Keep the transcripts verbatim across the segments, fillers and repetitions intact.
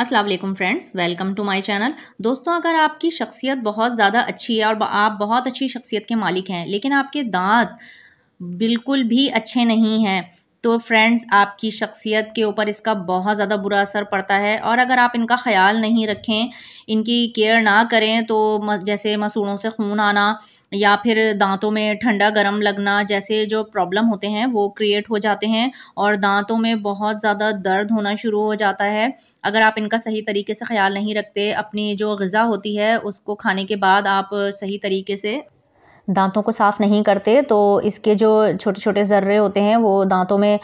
अस्सलाम वालेकुम friends, welcome to my channel. दोस्तों, अगर आपकी शख्सियत बहुत ज़्यादा अच्छी है और आप बहुत अच्छी शख्सियत के मालिक हैं, लेकिन आपके दांत बिल्कुल भी अच्छे नहीं हैं, तो फ्रेंड्स आपकी शख्सियत के ऊपर इसका बहुत ज़्यादा बुरा असर पड़ता है। और अगर आप इनका ख्याल नहीं रखें, इनकी केयर ना करें, तो जैसे मसूड़ों से खून आना या फिर दांतों में ठंडा गर्म लगना जैसे जो प्रॉब्लम होते हैं वो क्रिएट हो जाते हैं और दांतों में बहुत ज़्यादा दर्द होना शुरू हो जाता है। अगर आप इनका सही तरीके से ख्याल नहीं रखते, अपनी जो ग़िज़ा होती है उसको खाने के बाद आप सही तरीके से दांतों को साफ़ नहीं करते, तो इसके जो छोटे छोटे ज़र्रे होते हैं वो दांतों में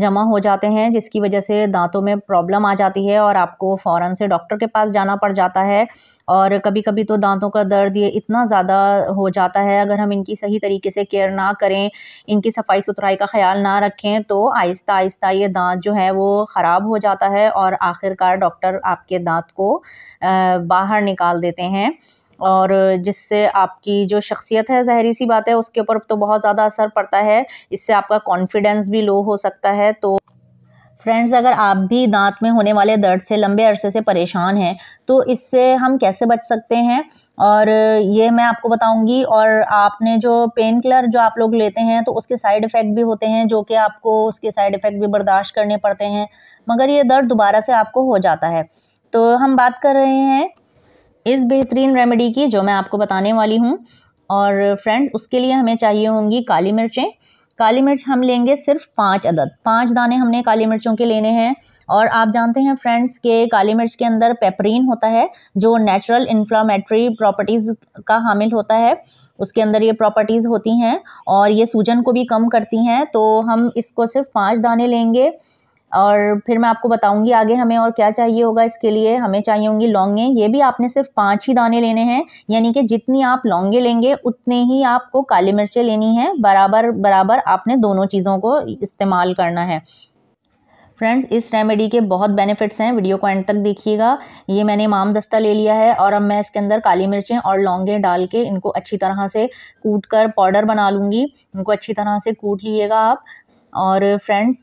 जमा हो जाते हैं, जिसकी वजह से दांतों में प्रॉब्लम आ जाती है और आपको फ़ौरन से डॉक्टर के पास जाना पड़ जाता है। और कभी कभी तो दांतों का दर्द ये इतना ज़्यादा हो जाता है, अगर हम इनकी सही तरीके से केयर ना करें, इनकी सफाई सुथराई का ख्याल ना रखें, तो आहिस्ता आहिस्ता ये दांत जो है वो ख़राब हो जाता है और आखिरकार डॉक्टर आपके दांत को बाहर निकाल देते हैं, और जिससे आपकी जो शख्सियत है, ज़ाहिरी सी बात है, उसके ऊपर तो बहुत ज़्यादा असर पड़ता है। इससे आपका कॉन्फिडेंस भी लो हो सकता है। तो फ्रेंड्स, अगर आप भी दांत में होने वाले दर्द से लंबे अरसे से परेशान हैं, तो इससे हम कैसे बच सकते हैं और ये मैं आपको बताऊंगी। और आपने जो पेन किलर जो आप लोग लेते हैं, तो उसके साइड इफ़ेक्ट भी होते हैं, जो कि आपको उसके साइड इफ़ेक्ट भी बर्दाश्त करने पड़ते हैं, मगर ये दर्द दोबारा से आपको हो जाता है। तो हम बात कर रहे हैं इस बेहतरीन रेमेडी की जो मैं आपको बताने वाली हूँ। और फ्रेंड्स, उसके लिए हमें चाहिए होंगी काली मिर्चें। काली मिर्च हम लेंगे सिर्फ पाँच अदद, पाँच दाने हमने काली मिर्चों के लेने हैं। और आप जानते हैं फ्रेंड्स के काली मिर्च के अंदर पेपरीन होता है, जो नेचुरल इन्फ्लामेटरी प्रॉपर्टीज़ का हामिल होता है। उसके अंदर ये प्रॉपर्टीज़ होती हैं और ये सूजन को भी कम करती हैं। तो हम इसको सिर्फ पाँच दाने लेंगे और फिर मैं आपको बताऊंगी आगे हमें और क्या चाहिए होगा। इसके लिए हमें चाहिए होंगी लौंगे। ये भी आपने सिर्फ पाँच ही दाने लेने हैं, यानी कि जितनी आप लौंगे लेंगे उतने ही आपको काली मिर्चें लेनी हैं। बराबर बराबर आपने दोनों चीज़ों को इस्तेमाल करना है। फ्रेंड्स, इस रेमेडी के बहुत बेनिफिट्स हैं, वीडियो को एंड तक देखिएगा। ये मैंने इमाम दस्ता ले लिया है और अब मैं इसके अंदर काली मिर्चें और लौंगे डाल के इनको अच्छी तरह से कूट कर पाउडर बना लूँगी। इनको अच्छी तरह से कूट लीजिएगा आप। और फ्रेंड्स,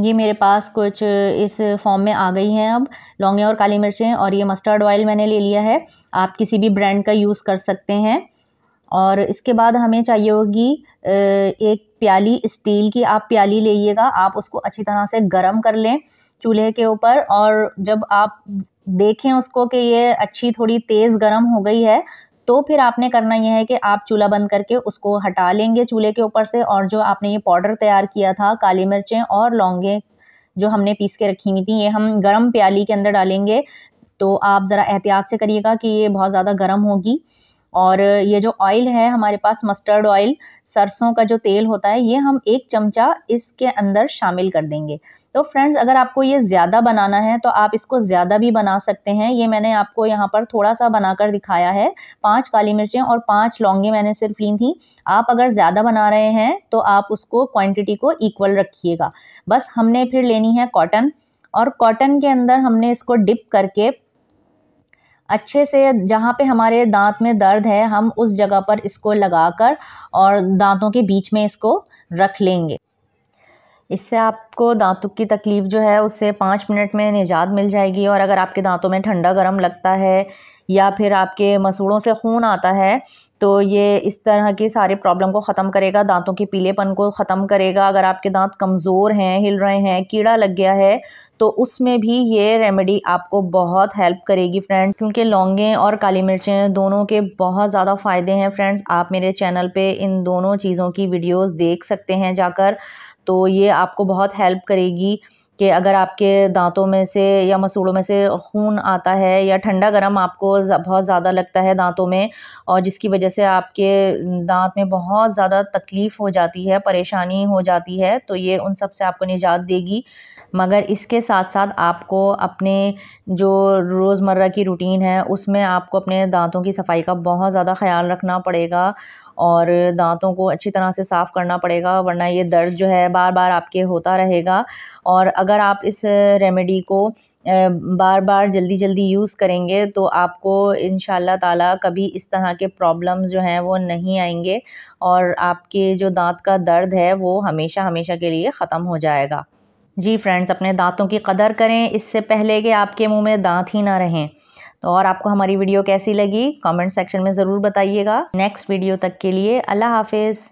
ये मेरे पास कुछ इस फॉर्म में आ गई हैं अब लौंगे और काली मिर्चें। और ये मस्टर्ड ऑयल मैंने ले लिया है, आप किसी भी ब्रांड का यूज़ कर सकते हैं। और इसके बाद हमें चाहिए होगी एक प्याली, स्टील की आप प्याली लीजिएगा। आप उसको अच्छी तरह से गर्म कर लें चूल्हे के ऊपर, और जब आप देखें उसको कि ये अच्छी थोड़ी तेज़ गर्म हो गई है, तो फिर आपने करना यह है कि आप चूल्हा बंद करके उसको हटा लेंगे चूल्हे के ऊपर से। और जो आपने ये पाउडर तैयार किया था, काली मिर्चें और लौंगे जो हमने पीस के रखी हुई थी, ये हम गरम प्याली के अंदर डालेंगे। तो आप ज़रा एहतियात से करिएगा कि ये बहुत ज़्यादा गर्म होगी। और ये जो ऑयल है हमारे पास, मस्टर्ड ऑयल, सरसों का जो तेल होता है, ये हम एक चमचा इसके अंदर शामिल कर देंगे। तो फ्रेंड्स, अगर आपको ये ज़्यादा बनाना है तो आप इसको ज़्यादा भी बना सकते हैं। ये मैंने आपको यहाँ पर थोड़ा सा बनाकर दिखाया है। पांच काली मिर्चें और पांच लौंगे मैंने सिर्फ ली थी। आप अगर ज़्यादा बना रहे हैं तो आप उसको क्वांटिटी को इक्वल रखिएगा। बस हमने फिर लेनी है कॉटन, और कॉटन के अंदर हमने इसको डिप करके अच्छे से, जहाँ पे हमारे दांत में दर्द है, हम उस जगह पर इसको लगाकर और दांतों के बीच में इसको रख लेंगे। इससे आपको दांतों की तकलीफ़ जो है उससे पाँच मिनट में निजात मिल जाएगी। और अगर आपके दांतों में ठंडा गर्म लगता है या फिर आपके मसूड़ों से खून आता है, तो ये इस तरह के सारे प्रॉब्लम को ख़त्म करेगा, दांतों के पीलेपन को ख़त्म करेगा। अगर आपके दांत कमज़ोर हैं, हिल रहे हैं, कीड़ा लग गया है, तो उसमें भी ये रेमेडी आपको बहुत हेल्प करेगी फ्रेंड्स, क्योंकि लौंगे और काली मिर्चें दोनों के बहुत ज़्यादा फ़ायदे हैं। फ्रेंड्स, आप मेरे चैनल पे इन दोनों चीज़ों की वीडियोस देख सकते हैं जाकर। तो ये आपको बहुत हेल्प करेगी कि अगर आपके दांतों में से या मसूड़ों में से खून आता है या ठंडा गर्म आपको बहुत ज़्यादा लगता है दांतों में, और जिसकी वजह से आपके दांत में बहुत ज़्यादा तकलीफ़ हो जाती है, परेशानी हो जाती है, तो ये उन सब से आपको निजात देगी। मगर इसके साथ साथ आपको अपने जो रोज़मर्रा की रूटीन है उसमें आपको अपने दांतों की सफाई का बहुत ज़्यादा ख्याल रखना पड़ेगा और दांतों को अच्छी तरह से साफ़ करना पड़ेगा, वरना ये दर्द जो है बार बार आपके होता रहेगा। और अगर आप इस रेमेडी को बार बार जल्दी जल्दी यूज़ करेंगे तो आपको इंशाल्लाह ताला कभी इस तरह के प्रॉब्लम्स जो हैं वो नहीं आएंगे और आपके जो दांत का दर्द है वो हमेशा हमेशा के लिए ख़त्म हो जाएगा। जी फ्रेंड्स, अपने दांतों की कदर करें इससे पहले कि आपके मुंह में दांत ही ना रहें। तो और आपको हमारी वीडियो कैसी लगी कमेंट सेक्शन में ज़रूर बताइएगा। नेक्स्ट वीडियो तक के लिए अल्लाह हाफिज़।